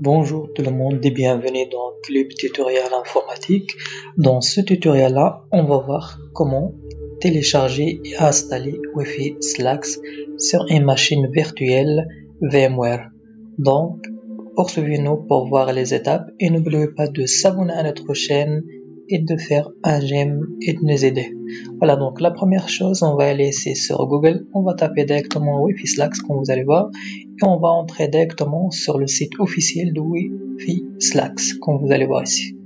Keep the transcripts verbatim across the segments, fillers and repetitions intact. Bonjour tout le monde et bienvenue dans Club Tutoriel Informatique. Dans ce tutoriel là, on va voir comment télécharger et installer WifiSlax sur une machine virtuelle VMware. Donc, poursuivez-nous pour voir les étapes et n'oubliez pas de s'abonner à notre chaîne et de faire un j'aime et de nous aider. Voilà, donc la première chose, on va aller ici sur Google, on va taper directement WifiSlax comme vous allez voir et on va entrer directement sur le site officiel de WifiSlax comme vous allez voir ici.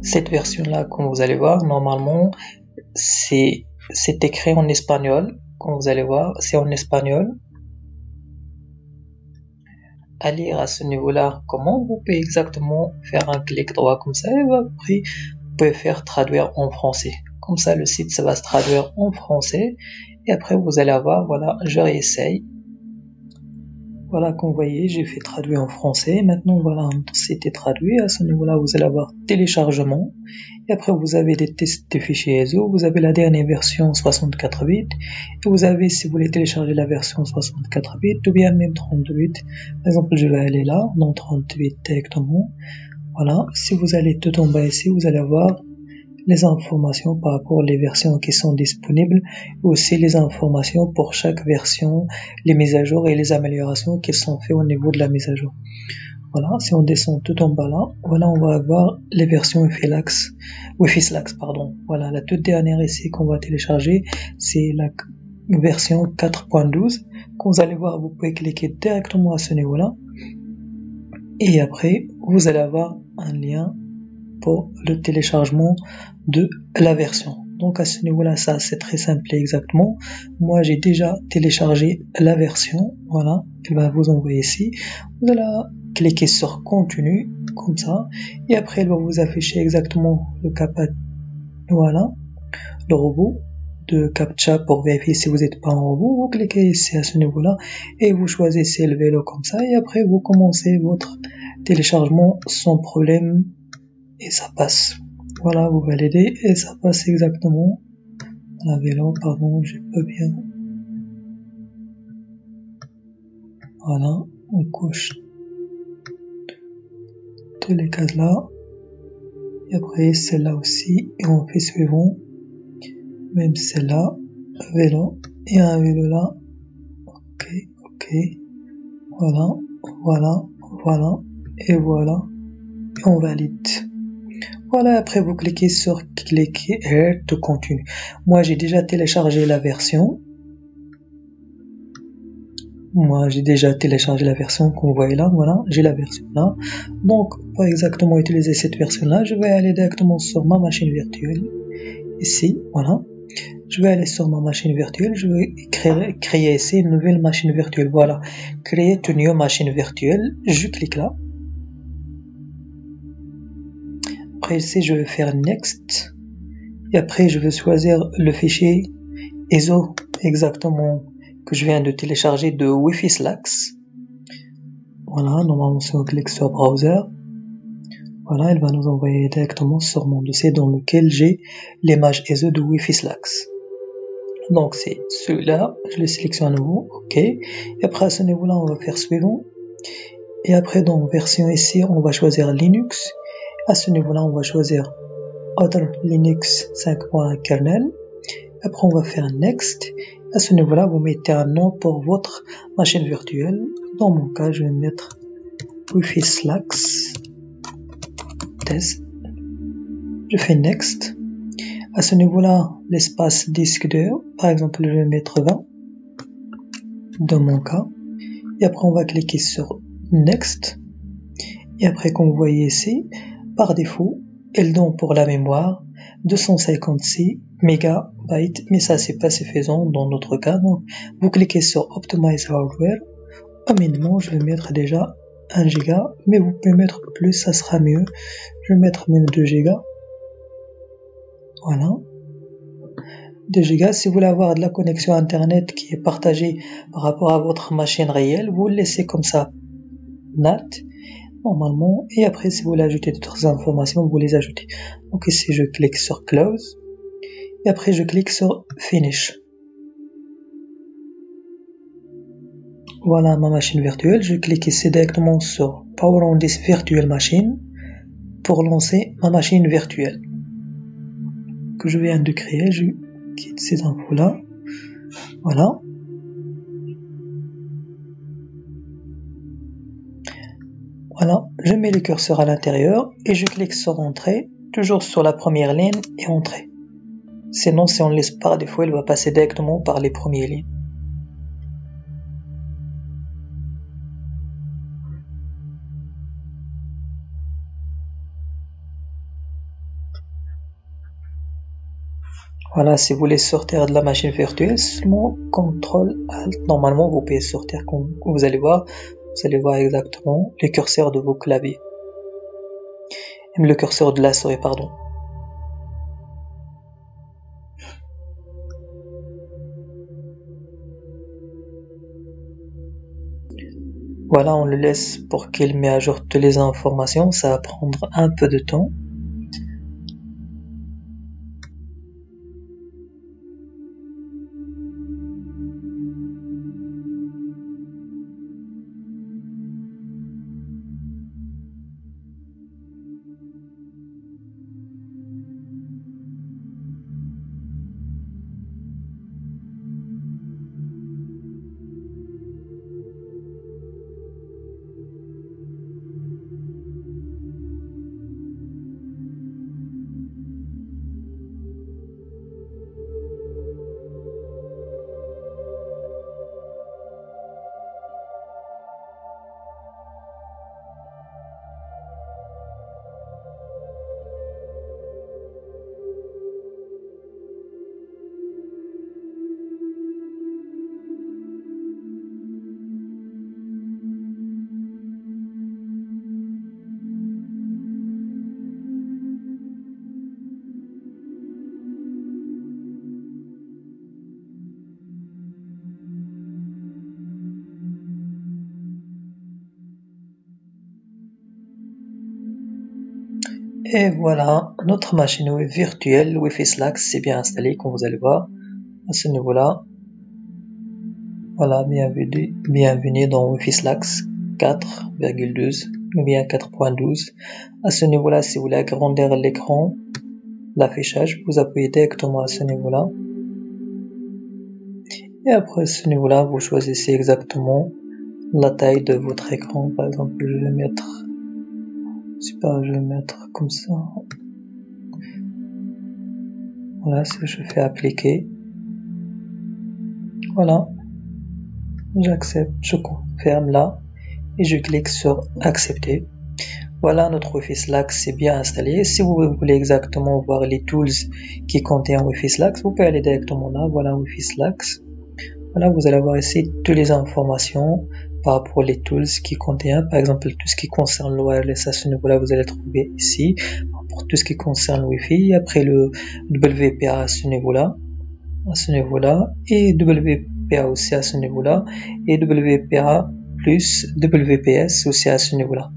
Cette version là, comme vous allez voir, normalement c'est c'est écrit en espagnol, comme vous allez voir c'est en espagnol. À lire à ce niveau là, comment vous pouvez exactement faire un clic droit comme ça et après vous pouvez faire traduire en français, comme ça le site ça va se traduire en français et après vous allez avoir, voilà, je réessaye, voilà, comme vous voyez j'ai fait traduire en français. Maintenant voilà, c'était traduit. À ce niveau là vous allez avoir téléchargement et après vous avez des tests de fichiers I S O, vous avez la dernière version soixante-quatre bits et vous avez, si vous voulez télécharger la version soixante-quatre bits ou bien même trente-huit, par exemple je vais aller là dans trente-huit directement. Voilà, si vous allez tout en bas ici vous allez avoir les informations par rapport aux versions qui sont disponibles, aussi les informations pour chaque version, les mises à jour et les améliorations qui sont faites au niveau de la mise à jour. Voilà, si on descend tout en bas là, voilà, on va avoir les versions WifiSlax, WifiSlax pardon. Voilà, la toute dernière ici qu'on va télécharger, c'est la version quatre point douze. Quand vous allez voir, vous pouvez cliquer directement à ce niveau-là. Et après, vous allez avoir un lien pour le téléchargement de la version. Donc à ce niveau là ça c'est très simple et exactement. Moi j'ai déjà téléchargé la version, voilà, elle va vous envoyer ici, vous allez cliquer sur continue comme ça et après elle va vous afficher exactement le capa, voilà, le robot de Captcha pour vérifier si vous n'êtes pas un robot. Vous cliquez ici à ce niveau là et vous choisissez le vélo comme ça et après vous commencez votre téléchargement sans problème. Et ça passe. Voilà, vous validez et ça passe exactement. La vélo, pardon, j'ai pas bien. Voilà, on couche toutes les cases là. Et après celle-là aussi. Et on fait suivant. Même celle-là. Vélo. Et un vélo là. Ok, ok. Voilà, voilà, voilà. Et voilà. Et on valide. Voilà, après vous cliquez sur cliquer et tout continue. Moi j'ai déjà téléchargé la version. Moi j'ai déjà téléchargé la version qu'on voyait là, voilà, j'ai la version là. Donc pour exactement utiliser cette version là, je vais aller directement sur ma machine virtuelle. Ici, voilà. Je vais aller sur ma machine virtuelle, je vais créer, créer ici une nouvelle machine virtuelle. Voilà, créer une nouvelle machine virtuelle, je clique là. Après ici je vais faire next et après je vais choisir le fichier I S O exactement que je viens de télécharger de WifiSlax. Voilà, normalement si on clique sur browser, voilà, elle va nous envoyer directement sur mon dossier dans lequel j'ai l'image I S O de WifiSlax. Donc c'est celui-là, je le sélectionne à nouveau, ok, et après à ce niveau là on va faire suivant et après dans version ici on va choisir Linux. À ce niveau-là, on va choisir Other Linux cinq point un kernel. Après, on va faire Next. À ce niveau-là, vous mettez un nom pour votre machine virtuelle. Dans mon cas, je vais mettre WifiSlax test. Je fais Next. À ce niveau-là, l'espace disque dur. Par exemple, je vais mettre vingt. Dans mon cas. Et après, on va cliquer sur Next. Et après, comme vous voyez ici, par défaut, elle donne pour la mémoire deux cent cinquante-six mégaoctets, mais ça c'est pas suffisant dans notre cas. Donc vous cliquez sur Optimize Hardware. Au minimum, je vais mettre déjà un giga, mais vous pouvez mettre plus, ça sera mieux. Je vais mettre même deux giga. Voilà. deux giga. Si vous voulez avoir de la connexion internet qui est partagée par rapport à votre machine réelle, vous le laissez comme ça. N A T. Normalement, et après si vous voulez ajouter d'autres informations vous les ajoutez. Donc ici je clique sur close et après je clique sur finish. Voilà ma machine virtuelle. Je clique ici directement sur Power on this virtual machine pour lancer ma machine virtuelle que je viens de créer. Je quitte ces infos là. Voilà. Voilà, je mets le curseur à l'intérieur et je clique sur Entrée, toujours sur la première ligne et Entrée. Sinon, si on ne laisse pas, des fois, il va passer directement par les premières lignes. Voilà, si vous voulez sortir de la machine virtuelle, seulement contrôle alt. Normalement, vous pouvez sortir, comme vous allez voir. Vous allez voir exactement les curseurs de vos claviers. Le curseur de la souris, pardon. Voilà, on le laisse pour qu'il mette à jour toutes les informations. Ça va prendre un peu de temps. Et voilà, notre machine virtuelle WifiSlax s'est bien installée, comme vous allez voir, à ce niveau-là. Voilà, bienvenue, bienvenue dans WifiSlax quatre point douze ou bien quatre point douze. À ce niveau-là, si vous voulez agrandir l'écran, l'affichage, vous appuyez directement à ce niveau-là. Et après ce niveau-là, vous choisissez exactement la taille de votre écran. Par exemple, je vais mettre... Je sais pas, je vais mettre comme ça. Voilà, si je fais appliquer. Voilà. J'accepte, je confirme là. Et je clique sur accepter. Voilà, notre WifiSlax est bien installé. Si vous voulez exactement voir les tools qui contiennent WifiSlax, vous pouvez aller directement là. Voilà WifiSlax. Voilà, vous allez avoir ici toutes les informations par rapport aux tools qui contiennent, par exemple tout ce qui concerne le wireless. À ce niveau-là, vous allez trouver ici pour tout ce qui concerne le Wi-Fi, après le W P A à ce niveau-là, à ce niveau-là, et W P A aussi à ce niveau-là, et W P A plus W P S aussi à ce niveau-là.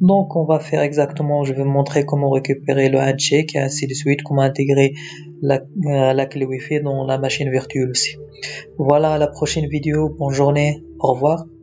Donc on va faire exactement, je vais vous montrer comment récupérer le handshake et ainsi de suite, comment intégrer la, euh, la clé Wi-Fi dans la machine virtuelle aussi. Voilà, à la prochaine vidéo, bonne journée, au revoir.